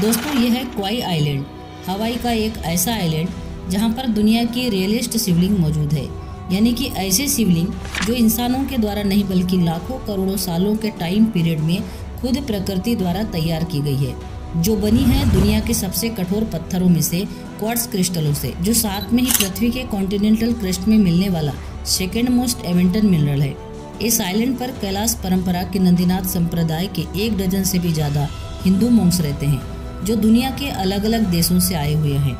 दोस्तों ये है क्वाई आइलैंड, हवाई का एक ऐसा आइलैंड जहाँ पर दुनिया की रेयरेस्ट शिवलिंग मौजूद है, यानी कि ऐसे शिवलिंग जो इंसानों के द्वारा नहीं बल्कि लाखों करोड़ों सालों के टाइम पीरियड में खुद प्रकृति द्वारा तैयार की गई है, जो बनी है दुनिया के सबसे कठोर पत्थरों में से क्वार्ट्स क्रिस्टलों से, जो साथ में ही पृथ्वी के कॉन्टिनेंटल क्रस्ट में मिलने वाला सेकेंड मोस्ट एवेंटन मिनरल है। इस आइलैंड पर कैलाश परंपरा के नंदीनाथ संप्रदाय के 1 दर्जन से भी ज़्यादा हिंदू मॉन्क्स रहते हैं, जो दुनिया के अलग अलग देशों से आए हुए हैं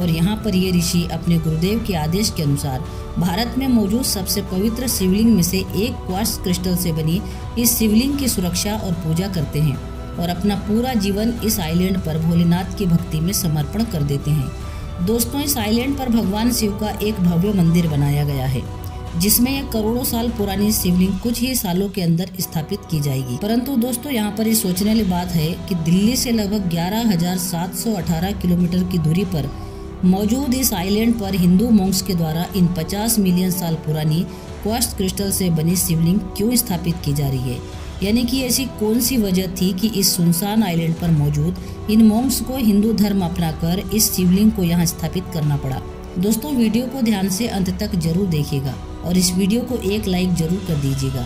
और यहाँ पर ये ऋषि अपने गुरुदेव के आदेश के अनुसार भारत में मौजूद सबसे पवित्र शिवलिंग में से एक क्वार्ट्स क्रिस्टल से बनी इस शिवलिंग की सुरक्षा और पूजा करते हैं और अपना पूरा जीवन इस आइलैंड पर भोलेनाथ की भक्ति में समर्पण कर देते हैं। दोस्तों इस आइलैंड पर भगवान शिव का एक भव्य मंदिर बनाया गया है, जिसमें एक करोड़ों साल पुरानी शिवलिंग कुछ ही सालों के अंदर स्थापित की जाएगी। परंतु दोस्तों यहाँ पर ये सोचने वाली बात है कि दिल्ली से लगभग 11,718 किलोमीटर की दूरी पर मौजूद इस आइलैंड पर हिंदू मॉन्क्स के द्वारा इन 50 मिलियन साल पुरानी क्वार्ट्स क्रिस्टल से बनी शिवलिंग क्यों स्थापित की जा रही है, यानी कि ऐसी कौन सी वजह थी कि इस सुनसान आइलैंड पर मौजूद इन मॉन्क्स को हिंदू धर्म अपनाकर इस शिवलिंग को यहाँ स्थापित करना पड़ा। दोस्तों वीडियो को ध्यान से अंत तक जरूर देखिएगा और इस वीडियो को एक लाइक जरूर कर दीजिएगा।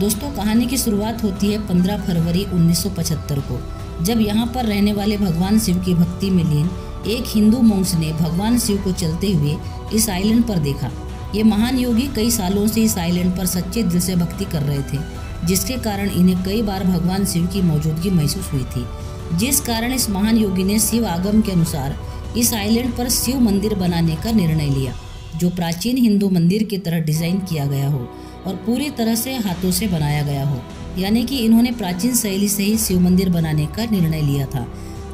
दोस्तों कहानी की शुरुआत होती है 15 फरवरी 1975 को, जब यहाँ पर रहने वाले भगवान शिव की भक्ति में लीन एक हिंदू मॉन्क्स ने भगवान शिव को चलते हुए इस आइलैंड पर देखा। ये महान योगी कई सालों से इस आइलैंड पर सच्चे दिल से भक्ति कर रहे थे, जिसके कारण इन्हें कई बार भगवान शिव की मौजूदगी महसूस हुई थी, जिस कारण इस महान योगी ने शिव आगम के अनुसार इस आइलैंड पर शिव मंदिर बनाने का निर्णय लिया, जो प्राचीन हिंदू मंदिर की तरह डिजाइन किया गया हो और पूरी तरह से हाथों से बनाया गया हो, यानी कि इन्होंने प्राचीन शैली से ही शिव मंदिर बनाने का निर्णय लिया था।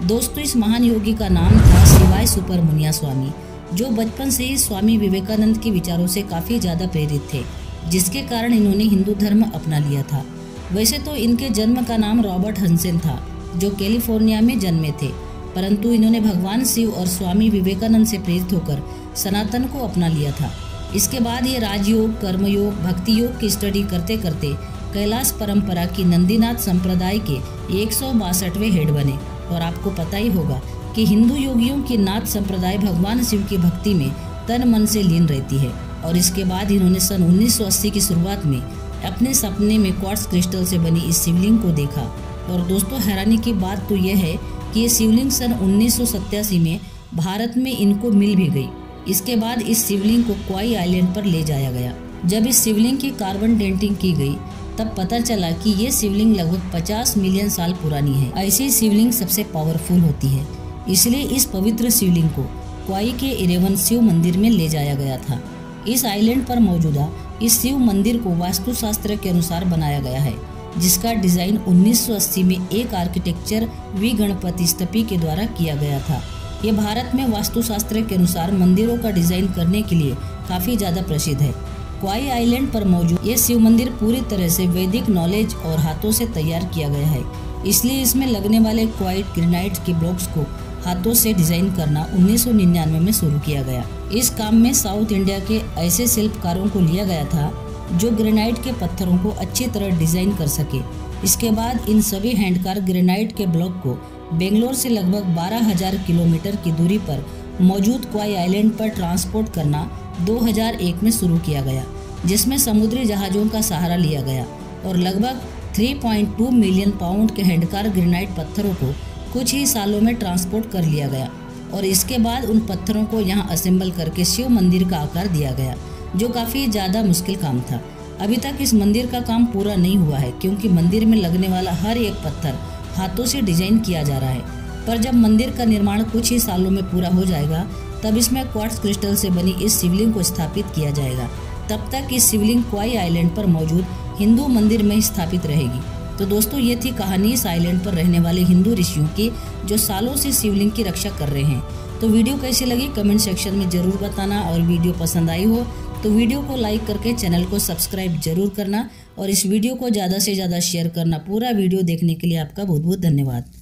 दोस्तों इस महान योगी का नाम था शिवाय सुपरमुनिया स्वामी, जो बचपन से ही स्वामी विवेकानंद के विचारों से काफ़ी ज़्यादा प्रेरित थे, जिसके कारण इन्होंने हिंदू धर्म अपना लिया था। वैसे तो इनके जन्म का नाम रॉबर्ट हंसन था, जो कैलिफोर्निया में जन्मे थे, परंतु इन्होंने भगवान शिव और स्वामी विवेकानंद से प्रेरित होकर सनातन को अपना लिया था। इसके बाद ये राजयोग, कर्मयोग, भक्ति योग की स्टडी करते करते कैलाश परंपरा की नंदीनाथ संप्रदाय के 162वें हेड बने। और आपको पता ही होगा कि हिंदू योगियों की नाथ संप्रदाय भगवान शिव की भक्ति में तन मन से लीन रहती है। और इसके बाद इन्होंने सन 1980 की शुरुआत में अपने सपने में क्वार्ट्स क्रिस्टल से बनी इस शिवलिंग को देखा। और दोस्तों हैरानी की बात तो यह है कि ये शिवलिंग सन 1987 में भारत में इनको मिल भी गई। इसके बाद इस शिवलिंग को क्वाई आइलैंड पर ले जाया गया। जब इस शिवलिंग की कार्बन डेटिंग की गई तब पता चला कि ये शिवलिंग लगभग 50 मिलियन साल पुरानी है। ऐसी शिवलिंग सबसे पावरफुल होती है, इसलिए इस पवित्र शिवलिंग को क्वाई के 11 शिव मंदिर में ले जाया गया था। इस आइलैंड पर मौजूदा इस शिव मंदिर को वास्तुशास्त्र के अनुसार बनाया गया है, जिसका डिज़ाइन 1980 में एक आर्किटेक्चर वी गणपति स्तपी के द्वारा किया गया था। ये भारत में वास्तुशास्त्र के अनुसार मंदिरों का डिज़ाइन करने के लिए काफ़ी ज़्यादा प्रसिद्ध है। क्वाई आइलैंड पर मौजूद ये शिव मंदिर पूरी तरह से वैदिक नॉलेज और हाथों से तैयार किया गया है, इसलिए इसमें लगने वाले क्वाइट ग्रेनाइट के ब्लॉक्स को हाथों से डिज़ाइन करना 1999 में शुरू किया गया। इस काम में साउथ इंडिया के ऐसे शिल्पकारों को लिया गया था जो ग्रेनाइट के पत्थरों को अच्छी तरह डिज़ाइन कर सके। इसके बाद इन सभी हैंडकार ग्रेनाइट के ब्लॉक को बेंगलोर से लगभग 12,000 किलोमीटर की दूरी पर मौजूद क्वाई आइलैंड पर ट्रांसपोर्ट करना 2001 में शुरू किया गया, जिसमें समुद्री जहाज़ों का सहारा लिया गया और लगभग 3.2 मिलियन पाउंड के हैंडकार ग्रेनाइट पत्थरों को कुछ ही सालों में ट्रांसपोर्ट कर लिया गया। और इसके बाद उन पत्थरों को यहाँ असेंबल करके शिव मंदिर का आकार दिया गया, जो काफ़ी ज़्यादा मुश्किल काम था। अभी तक इस मंदिर का काम पूरा नहीं हुआ है, क्योंकि मंदिर में लगने वाला हर एक पत्थर हाथों से डिजाइन किया जा रहा है। पर जब मंदिर का निर्माण कुछ ही सालों में पूरा हो जाएगा तब इसमें क्वार्ट्स क्रिस्टल से बनी इस शिवलिंग को स्थापित किया जाएगा। तब तक इस शिवलिंग क्वाई आइलैंड पर मौजूद हिंदू मंदिर में स्थापित रहेगी। तो दोस्तों ये थी कहानी इस आइलैंड पर रहने वाले हिंदू ऋषियों की, जो सालों से शिवलिंग की रक्षा कर रहे हैं। तो वीडियो कैसी लगी कमेंट सेक्शन में ज़रूर बताना, और वीडियो पसंद आई हो तो वीडियो को लाइक करके चैनल को सब्सक्राइब जरूर करना और इस वीडियो को ज़्यादा से ज़्यादा शेयर करना। पूरा वीडियो देखने के लिए आपका बहुत बहुत धन्यवाद।